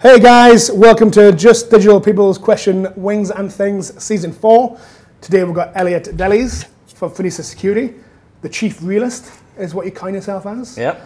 Hey guys, welcome to Just Digital People's Question Wings and Things Season 4. Today we've got Elliot Dellys from Phronesis Security. The chief realist is what you coin yourself as. Yep.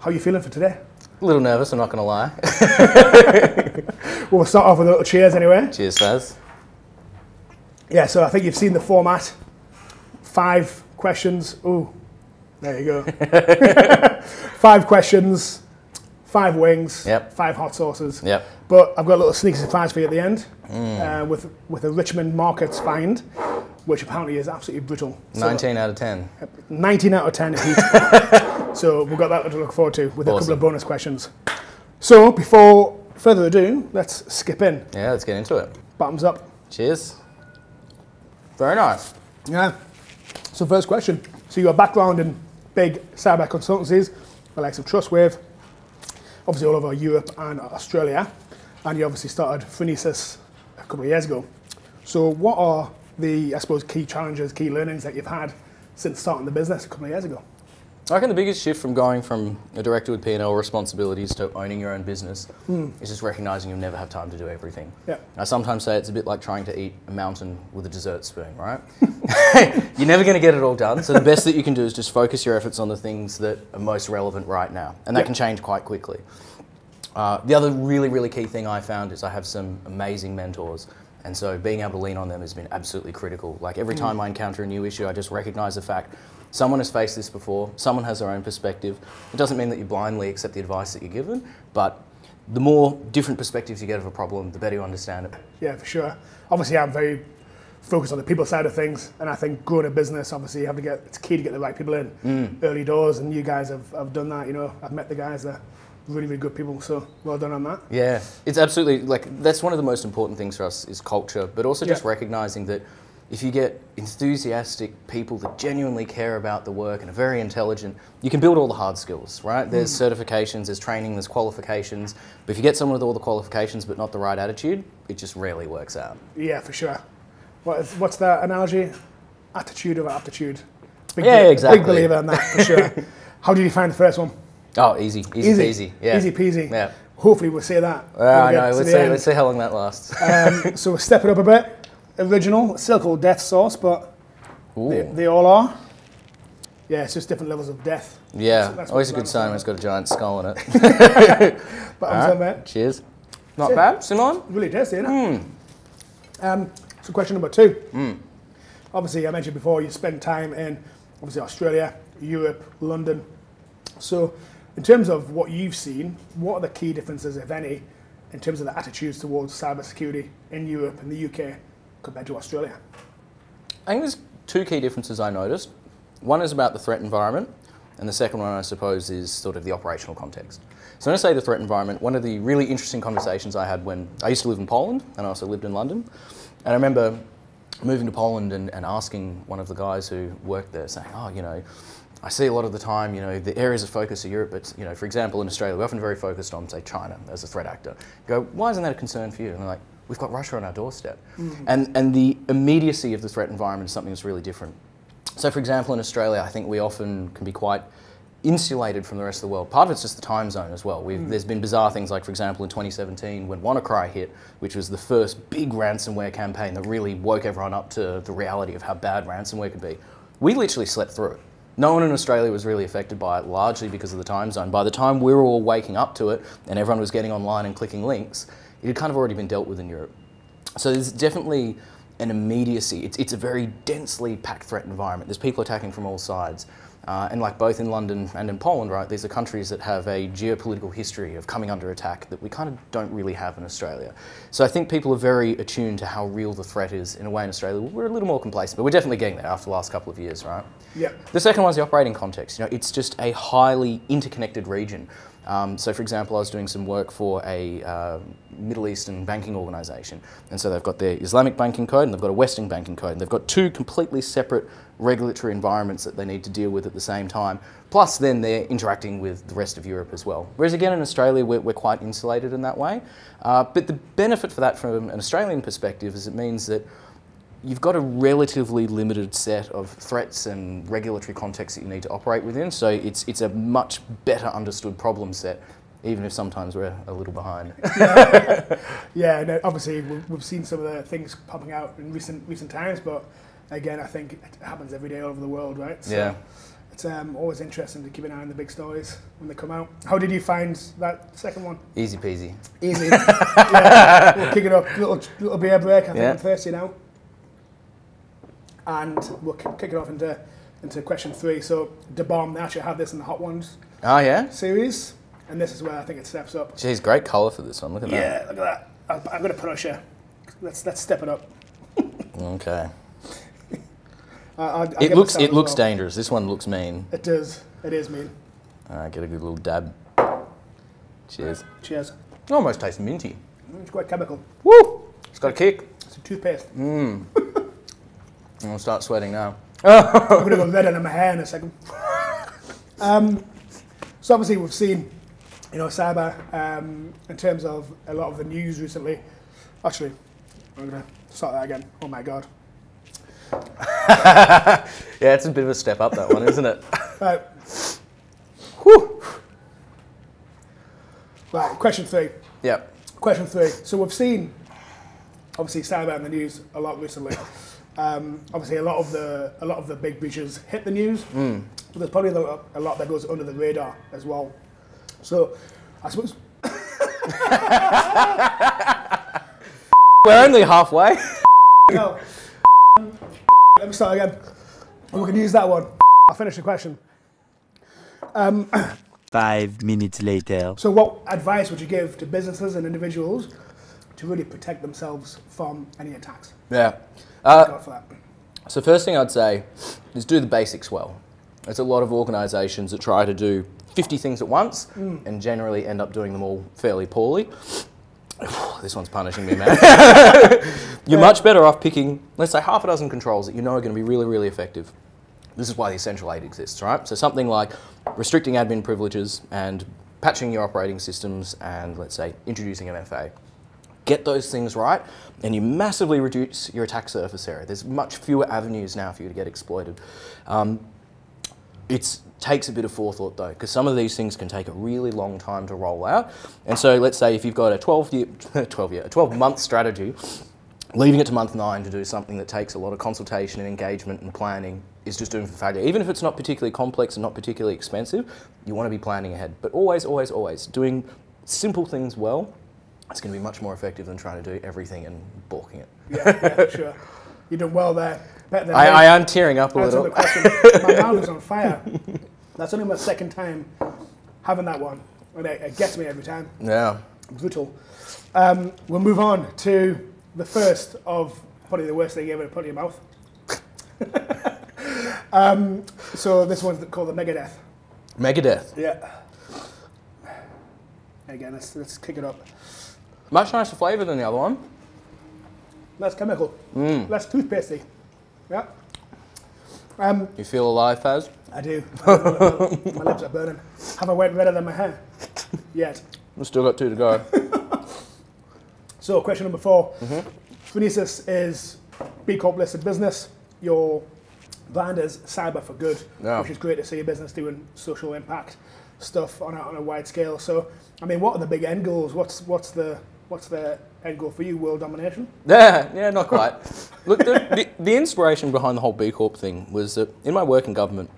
How are you feeling for today? A little nervous, I'm not going to lie. Well, we'll start off with a little cheers anyway. Cheers, Saz. Yeah, so I think you've seen the format. 5 questions. Ooh, there you go. 5 questions. 5 wings, yep. 5 hot sauces. Yep. But I've got a little sneaky surprise for you at the end with a Richmond Markets find, which apparently is absolutely brutal. 19 out of 10. 19 out of 10 is heat. So we've got that to look forward to with a couple of bonus questions. So before further ado, let's skip in. Yeah, let's get into it. Bottoms up. Cheers. Very nice. Yeah. So first question. So your background in big cyber consultancies, the likes of Trustwave, obviously all over Europe and Australia, and you obviously started Phronesis a couple of years ago. So what are the, I suppose, key challenges, key learnings that you've had since starting the business a couple of years ago? I reckon the biggest shift from going from a director with P&L responsibilities to owning your own business is just recognising you'll never have time to do everything. Yeah. I sometimes say it's a bit like trying to eat a mountain with a dessert spoon, right? You're never going to get it all done, so the best that you can do is just focus your efforts on the things that are most relevant right now, and that can change quite quickly. The other really key thing I found is I have some amazing mentors. And so being able to lean on them has been absolutely critical. Like every time I encounter a new issue, I just recognize the fact someone has faced this before, someone has their own perspective. It doesn't mean that you blindly accept the advice that you're given, but the more different perspectives you get of a problem, the better you understand it. Yeah, for sure. Obviously, I'm very focused on the people side of things, and I think growing a business, obviously, you have to get, it's key to get the right people in early doors, and you guys have done that. You know, I've met the guys there. Really good people, so well done on that. Yeah, it's absolutely, like, that's one of the most important things for us is culture, but also just recognising that if you get enthusiastic people that genuinely care about the work and are very intelligent, you can build all the hard skills, right? There's certifications, there's training, there's qualifications, but if you get someone with all the qualifications but not the right attitude, it just rarely works out. Yeah, for sure. What's that analogy? Attitude over aptitude. Yeah, exactly. Big believer in that, for sure. How did you find the first one? Oh, easy peasy. Yeah. Easy peasy. Yeah. Hopefully we'll say that. I know, let's see how long that lasts. So we'll step it up a bit. Original, still called death sauce, but they all are. Yeah, it's just different levels of death. Yeah, that's always a good sign when it's got a giant skull in it. But I'm right. Cheers. Not so, bad, Simon? Really tasty, isn't it? So question number 2. Obviously, I mentioned before, you spend time in, obviously, Australia, Europe, London. So, in terms of what you've seen, what are the key differences, if any, in terms of the attitudes towards cybersecurity in Europe and the UK compared to Australia? I think there's 2 key differences I noticed. One is about the threat environment, and the second one, I suppose, is sort of the operational context. So when I say the threat environment, one of the really interesting conversations I had when I used to live in Poland, and I also lived in London, and I remember moving to Poland and asking one of the guys who worked there, saying, oh, you know, I see a lot of the time, you know, the areas of focus of Europe, but, you know, for example, in Australia, we're often very focused on, say, China as a threat actor. You go, why isn't that a concern for you? And they're like, we've got Russia on our doorstep. And the immediacy of the threat environment is something that's really different. So, for example, in Australia, I think we often can be quite insulated from the rest of the world. Part of it's just the time zone as well. There's been bizarre things like, for example, in 2017 when WannaCry hit, which was the first big ransomware campaign that really woke everyone up to the reality of how bad ransomware could be. We literally slept through it. No one in Australia was really affected by it, largely because of the time zone. By the time we were all waking up to it and everyone was getting online and clicking links, it had kind of already been dealt with in Europe. So there's definitely an immediacy. It's a very densely packed threat environment. There's people attacking from all sides. And like both in London and in Poland, right, these are countries that have a geopolitical history of coming under attack that we kind of don't really have in Australia. So I think people are very attuned to how real the threat is. In a way, in Australia, we're a little more complacent, but we're definitely getting there after the last couple of years, right? Yeah. The second one is the operating context. You know, it's just a highly interconnected region. So, for example, I was doing some work for a Middle Eastern banking organisation, and so they've got their Islamic banking code and they've got a Western banking code, and they've got 2 completely separate regulatory environments that they need to deal with at the same time, plus then they're interacting with the rest of Europe as well. Whereas again in Australia we're quite insulated in that way, but the benefit for that from an Australian perspective is it means that you've got a relatively limited set of threats and regulatory contexts that you need to operate within, so it's a much better understood problem set even if sometimes we're a little behind. Yeah, yeah, no, obviously we've seen some of the things popping out in recent times, but again, I think it happens every day all over the world, right? So yeah. It's always interesting to keep an eye on the big stories when they come out. How did you find that second one? Easy peasy. Easy. Yeah. We'll kick it up. Little beer break. I think I'm thirsty now. And we'll kick it off into question three. So, Da bomb, they actually have this in the Hot Ones. Oh, yeah? Series. And this is where I think it steps up. Jeez, great colour for this one. Look at that. Yeah, look at that. I'm going to push you. Let's step it up. Okay. It looks dangerous. This one looks mean. It does. It is mean. All right, get a good little dab. Cheers. Cheers. It almost tastes minty. It's quite chemical. Woo! It's got a kick. It's a toothpaste. Mmm. I'm gonna start sweating now. I'm gonna go red under my hair in a second. So obviously we've seen, you know, cyber in terms of a lot of the news recently. Actually, I'm gonna start that again. Oh my god. Yeah, it's a bit of a step up, that one, isn't it? Right. Whew. Right, question three. Yep. Question three. So we've seen, obviously, cyber in the news a lot recently. Obviously, a lot of the big breaches hit the news, but there's probably a lot that goes under the radar as well. So, I suppose. We're only halfway. No. Let me start again. We can use that one. I'll finish the question. 5 minutes later. So what advice would you give to businesses and individuals to really protect themselves from any attacks? Yeah. So first thing I'd say is do the basics well. There's a lot of organisations that try to do 50 things at once and generally end up doing them all fairly poorly. This one's punishing me, man. You're much better off picking, let's say, half a dozen controls that you know are going to be really, really effective. This is why the Essential 8 exists, right? So something like restricting admin privileges and patching your operating systems and, let's say, introducing MFA. Get those things right and you massively reduce your attack surface area. There's much fewer avenues now for you to get exploited. It takes a bit of forethought though, because some of these things can take a really long time to roll out. And so let's say if you've got a 12-month strategy, leaving it to month 9 to do something that takes a lot of consultation and engagement and planning is just doomed for failure. Even if it's not particularly complex and not particularly expensive, you want to be planning ahead. But always, always, always doing simple things well, it's going to be much more effective than trying to do everything and balking it. Yeah, sure. You've done well there. I am tearing up a little. My mouth is on fire. That's only my second time having that one. And it gets me every time. Yeah. Brutal. We'll move on to the first of probably the worst thing you ever put in your mouth. So this one's called the Megadeth. Megadeth? Yeah. Again, let's kick it up. Much nicer flavour than the other one. Less chemical. Less toothpastey. Yeah. You feel alive, Faz? I do. My lips are burning. Have I went redder than my hair? Yet. I've still got 2 to go. So, question number 4. Phronesis is B Corp listed business. Your brand is cyber for good, which is great to see a business doing social impact stuff on a wide scale. So, I mean, what are the big end goals? What's the end goal for you? World domination? Yeah, not quite. Look, the inspiration behind the whole B Corp thing was that in my work in government,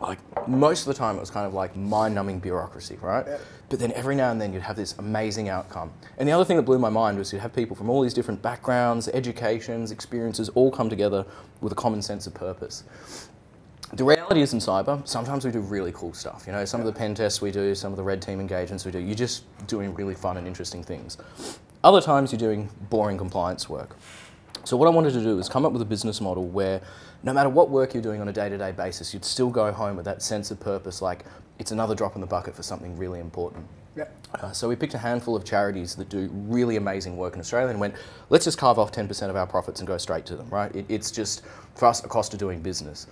like most of the time it was kind of like mind-numbing bureaucracy, right? Yeah. But then every now and then you'd have this amazing outcome. And the other thing that blew my mind was you'd have people from all these different backgrounds, educations, experiences, all come together with a common sense of purpose. The reality is in cyber, sometimes we do really cool stuff. You know, some of the pen tests we do, some of the red team engagements we do, you're just doing really fun and interesting things. Other times you're doing boring compliance work. So what I wanted to do was come up with a business model where no matter what work you're doing on a day-to-day basis, you'd still go home with that sense of purpose, like it's another drop in the bucket for something really important. Yep. So we picked a handful of charities that do really amazing work in Australia and went, let's just carve off 10% of our profits and go straight to them, right? It's just, for us, a cost of doing business.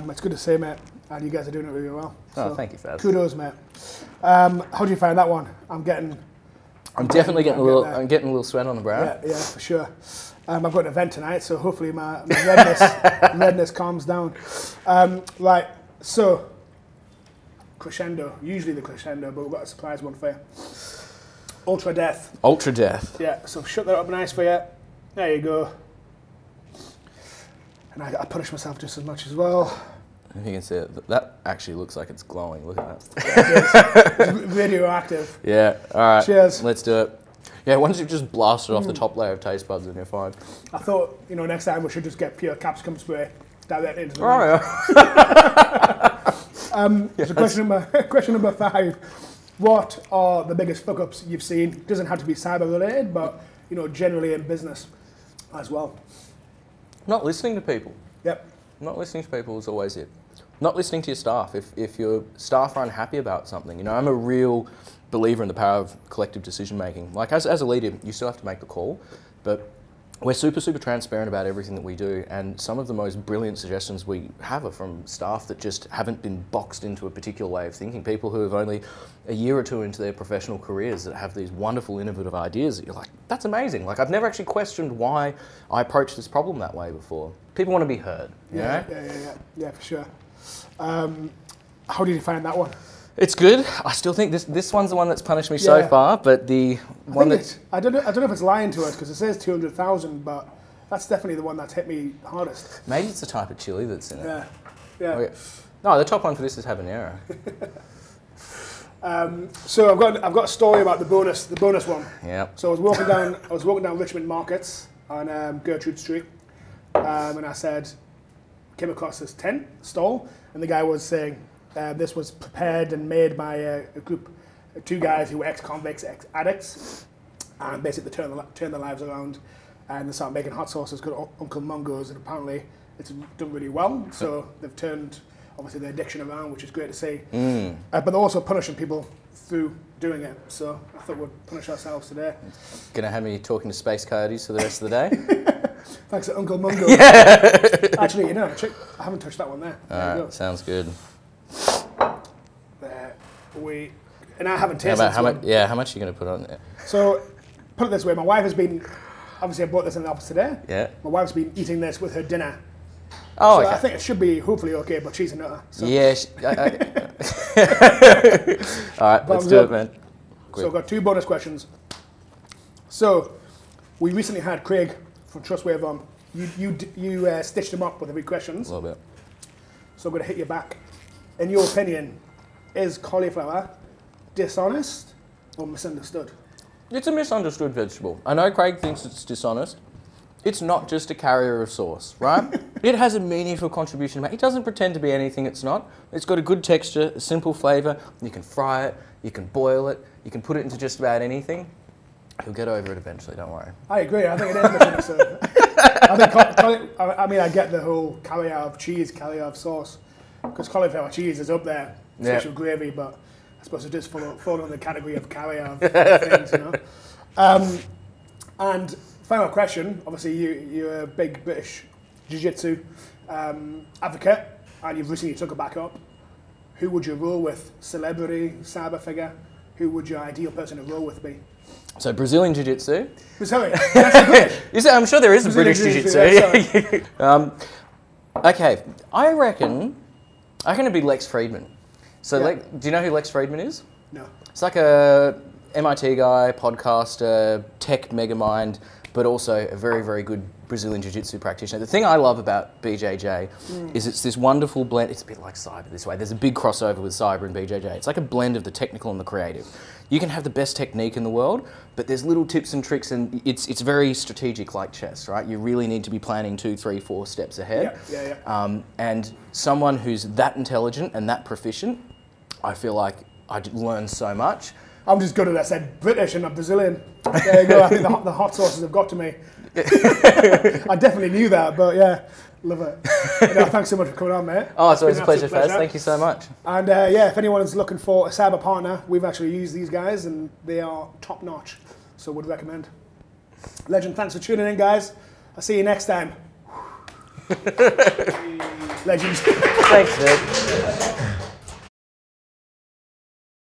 It's good to see, mate, and you guys are doing it really well. Oh, so thank you, Faz. Kudos, mate. How do you find that one? I'm getting a little sweat on the brow. Yeah, for sure. I've got an event tonight, so hopefully my redness calms down. Right, so crescendo, usually the crescendo, but we've got a surprise one for you. Ultra Death. Ultra Death. Yeah, so shut that up nice for you. There you go. And I punish myself just as much as well. If you can see it, that actually looks like it's glowing. Look at that. Yeah, it is. It's radioactive. Yeah, all right. Cheers. Let's do it. Yeah, once you've just blasted off the top layer of taste buds, then you're fine. I thought, you know, next time we should just get pure capsicum spray directly into the mouth. Yeah. So question number five. What are the biggest fuck-ups you've seen? Doesn't have to be cyber-related, but, you know, generally in business as well. Not listening to people. Yep. Not listening to people is always it. Not listening to your staff. If your staff are unhappy about something, you know, I'm a real believer in the power of collective decision-making. Like, as a leader, you still have to make the call, but we're super, super transparent about everything that we do, and some of the most brilliant suggestions we have are from staff that just haven't been boxed into a particular way of thinking. People who have only a year or two into their professional careers that have these wonderful, innovative ideas that you're like, that's amazing. Like, I've never actually questioned why I approached this problem that way before. People want to be heard, you know? Yeah, for sure. How did you find that one? It's good. I still think this one's the one that's punished me so far, but I don't know if it's lying to us because it says 200,000, but that's definitely the one that's hit me hardest. Maybe it's the type of chili that's in it. Yeah. Okay. No, the top one for this is habanero. So I've got a story about the bonus one. Yeah. So I was walking down Richmond Markets on Gertrude Street, and I came across this tent stall, and the guy was saying. This was prepared and made by a group of two guys who were ex-convicts, ex-addicts, and basically turned their lives around, and they started making hot sauces called Uncle Mungo's, and apparently it's done really well, so they've turned, obviously, their addiction around, which is great to see, but they're also punishing people through doing it, so I thought we'd punish ourselves today. Going to have me talking to space coyotes for the rest of the day? Thanks to Uncle Mungo's. Yeah. Actually, you know, I haven't touched that one there. All right, sounds good. And I haven't tasted it. How much are you going to put on there? So, put it this way, my wife has been, obviously I bought this in the office today. Yeah. My wife's been eating this with her dinner. Oh, so okay. I think it should be hopefully okay, but she's a nutter. So. Yeah. All right, but let's do it, man. Quick. So I've got two bonus questions. So, we recently had Craig from Trustwave on. You stitched him up with a few questions. A little bit. So I'm going to hit you back. In your opinion, is cauliflower dishonest or misunderstood? It's a misunderstood vegetable. I know Craig thinks it's dishonest. It's not just a carrier of sauce, right? It has a meaningful contribution. It doesn't pretend to be anything it's not. It's got a good texture, a simple flavour. You can fry it, you can boil it, you can put it into just about anything. You'll get over it eventually, don't worry. I agree, I think it is misunderstood. I mean, I get the whole caviar of cheese, caviar of sauce. Because cauliflower cheese is up there, special gravy, but I suppose it does fall under the category of caviar things, you know. And final question, obviously you're a big British Jiu-Jitsu advocate, and you've recently took it back up. Who would you roll with? Celebrity, cyber figure? Who would your ideal person to roll with be? So Brazilian Jiu-Jitsu? Brazilian, that's I'm sure there is Brazilian a British Jiu-Jitsu. Okay, I reckon... I'm going to be Lex Fridman. So, do you know who Lex Fridman is? No. It's like a MIT guy, podcaster, tech megamind, but also a very, very good Brazilian Jiu-Jitsu practitioner. The thing I love about BJJ is it's this wonderful blend. It's a bit like cyber this way. There's a big crossover with cyber and BJJ. It's like a blend of the technical and the creative. You can have the best technique in the world, but there's little tips and tricks, and it's very strategic, like chess, right? You really need to be planning 2, 3, 4 steps ahead. Yeah. And someone who's that intelligent and that proficient, I feel like I'd learn so much. I'm just good at that. I said British and not Brazilian. There you go. I think the hot sauces have got to me. I definitely knew that, but yeah, love it. No, thanks so much for coming on, mate. Oh, it's always a pleasure, Faz. Thank you so much. And yeah, if anyone is looking for a cyber partner, we've actually used these guys and they are top notch. So would recommend. Legend, thanks for tuning in, guys. I'll see you next time. Legend. Thanks, dude.